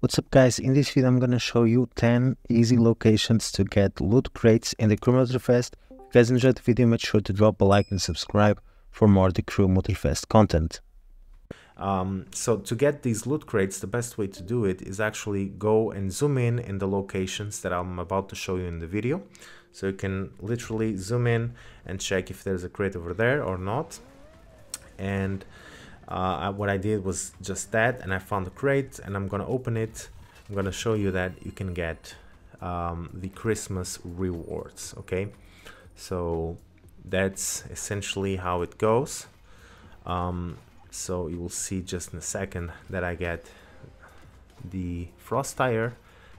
What's up guys, in this video I'm gonna show you 10 easy locations to get loot crates in the Crew Motorfest. If you guys enjoyed the video, make sure to drop a like and subscribe for more The Crew Motorfest content. So to get these loot crates, the best way to do it is actually go and zoom in the locations that I'm about to show you in the video. So you can literally zoom in and check if there's a crate over there or not. And what I did was just that, and I found a crate and I'm gonna open it. I'm gonna show you that you can get the Christmas rewards, okay? So that's essentially how it goes. So you will see just in a second that I get the frost tire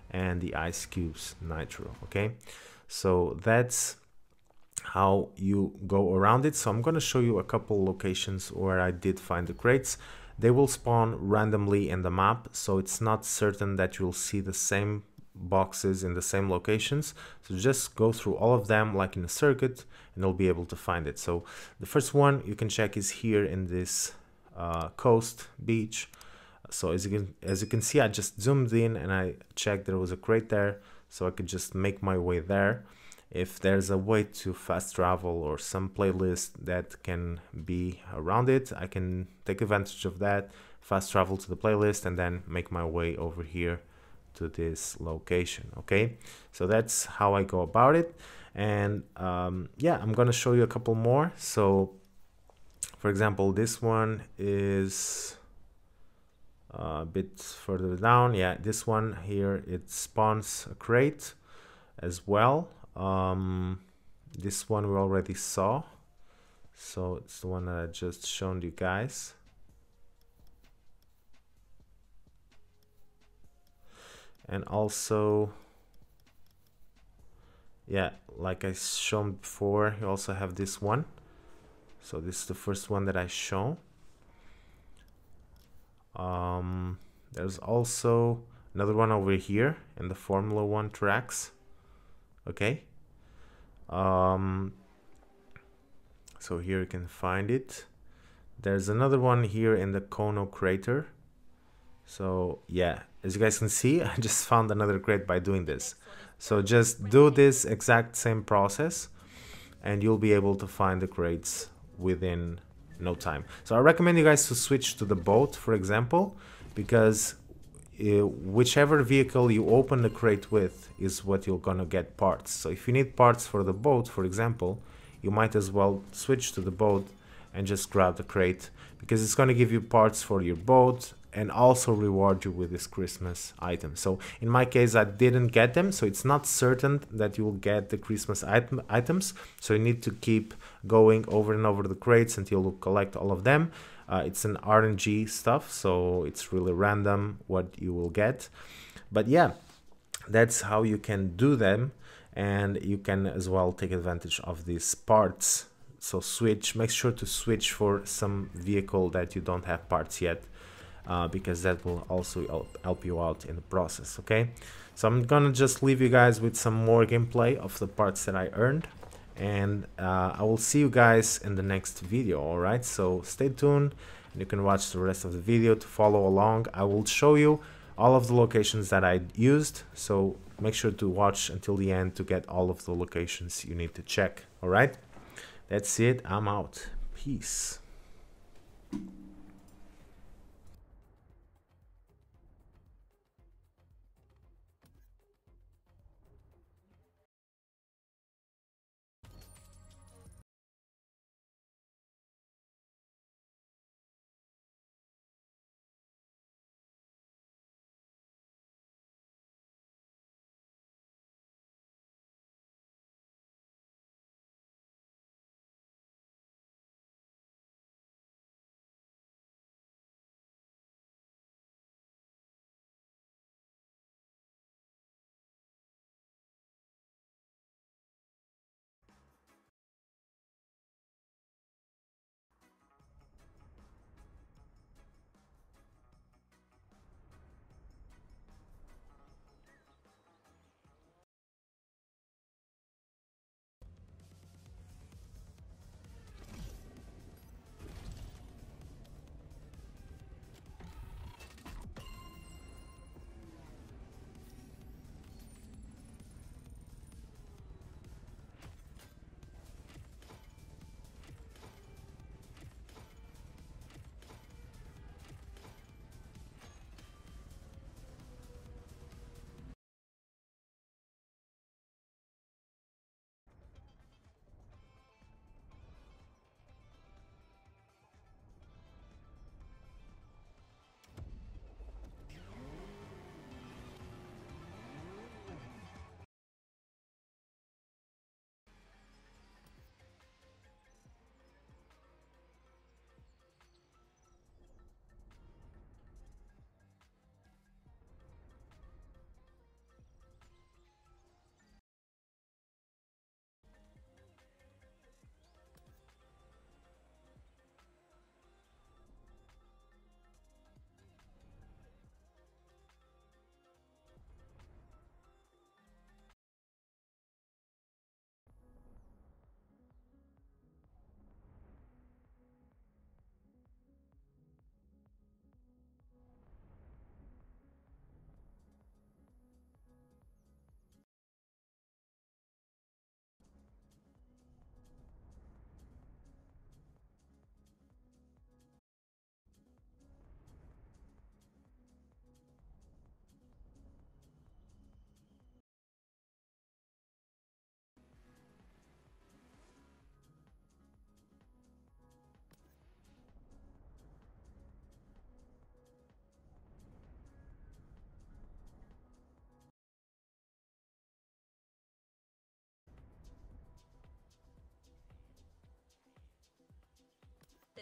and the ice cubes nitro, okay? So that's how you go around it. So I'm going to show you a couple locations where I did find the crates. They will spawn randomly in the map, so it's not certain that you'll see the same boxes in the same locations. So just go through all of them like in a circuit and you'll be able to find it. So the first one you can check is here in this coast beach. So as you can see, I just zoomed in and I checked there was a crate there, so I could just make my way there. If there's a way to fast travel or some playlist that can be around it, I can take advantage of that, fast travel to the playlist, and then make my way over here to this location, okay? So that's how I go about it. And yeah, I'm gonna show you a couple more. So for example, this one is a bit further down. Yeah, this one here, it spawns a crate as well. This one we already saw, so it's the one that I just shown you guys. And also, yeah, like I shown before, you also have this one. So this is the first one that I shown. There's also another one over here in the Formula One tracks. Okay, so here you can find it. There's another one here in the Kono crater. So yeah, as you guys can see, I just found another crate by doing this. So just do this exact same process and you'll be able to find the crates within no time. So I recommend you guys to switch to the boat, for example, because whichever vehicle you open the crate with is what you're gonna get parts. So if you need parts for the boat, for example, you might as well switch to the boat and just grab the crate, because it's gonna give you parts for your boat and also reward you with this Christmas item. So in my case, I didn't get them, so it's not certain that you will get the Christmas items. So you need to keep going over and over the crates until you collect all of them. It's an RNG stuff, so it's really random what you will get. But yeah, that's how you can do them, and you can as well take advantage of these parts. So switch, make sure to switch for some vehicle that you don't have parts yet, because that will also help you out in the process, okay? So I'm gonna just leave you guys with some more gameplay of the parts that I earned. And I will see you guys in the next video, alright? So stay tuned, and you can watch the rest of the video to follow along. I will show you all of the locations that I used, so make sure to watch until the end to get all of the locations you need to check, alright? That's it, I'm out. Peace.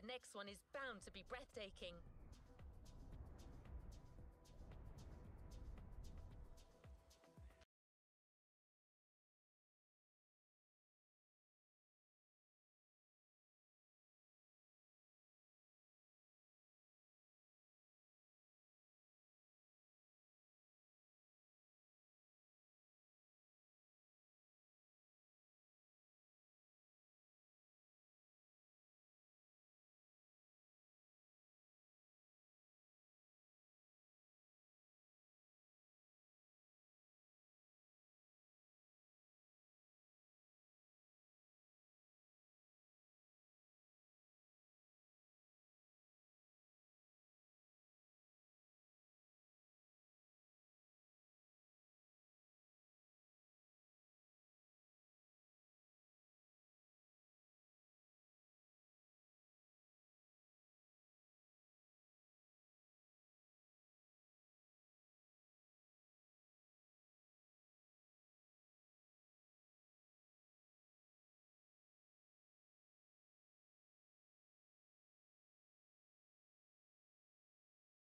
next one is bound to be breathtaking.